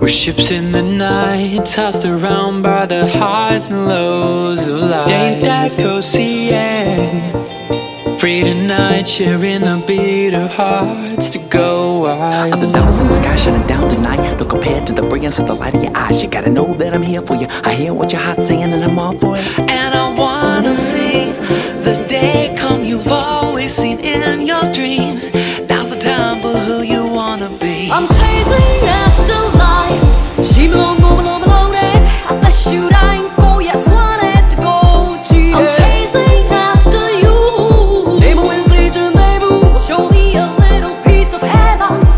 We're ships in the night, tossed around by the highs and lows of life. Ain't that ocean? Free tonight, sharing the beat of hearts to go wild. Other diamonds in the sky shining down tonight. No compared to the brilliance of the light of your eyes. You gotta know that I'm here for you. I hear what your heart's saying and I'm all for it. And I wanna see the day come you've always seen in your dreams. Now's the time for who you wanna be. I'm chasing after life. She belong, go below, below it. I thought you'd ain't go, yes, wanted to go. I'm chasing after you. Neighbor wins each and they move. Show me a little piece of heaven.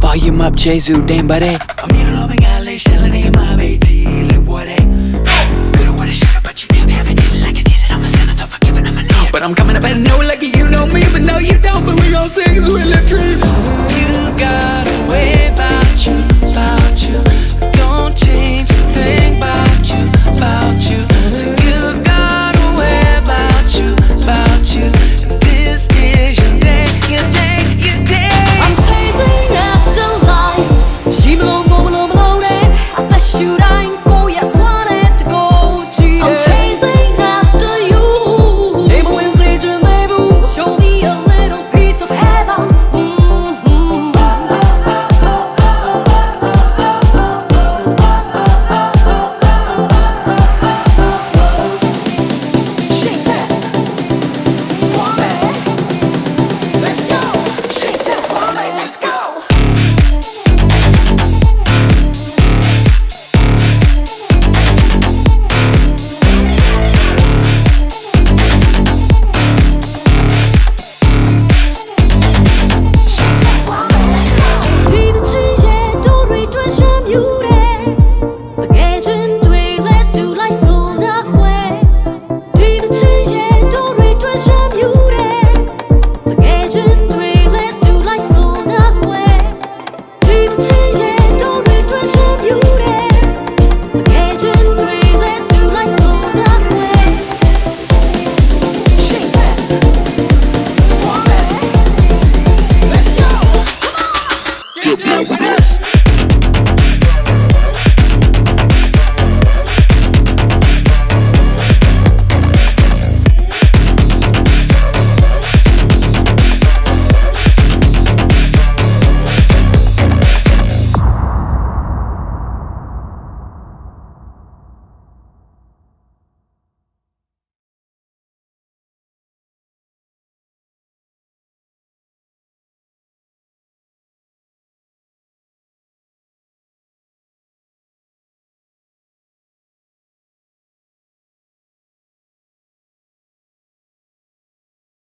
Volume up, Jay Zu, damn buddy. I'm here loving LA, shelling in my baby, like what eh? Couldn't wanna shut up, but you never ever did it like I did it. I'm a sinner, don't forgive it, I'm a nigga. But I'm coming up and know like you know me, but no you don't. But we all sing, we live dreams. You got a way about you, don't change a thing.